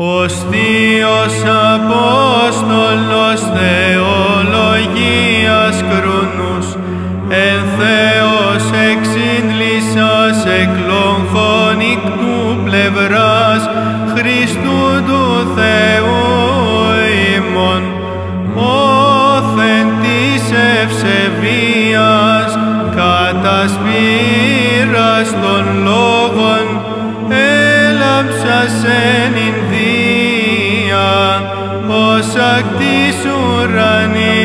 Ο Θείος Απόστολος θεολογίας κρουνούς, εν Θεός εξύντλησας εκλογχών ικτού πλευράς Χριστού του Θεού ημών, όθεν της ευσεβίας κατασπήρας των λόγων έλαψας εν Ινδία, ως ακ της ουρανίας.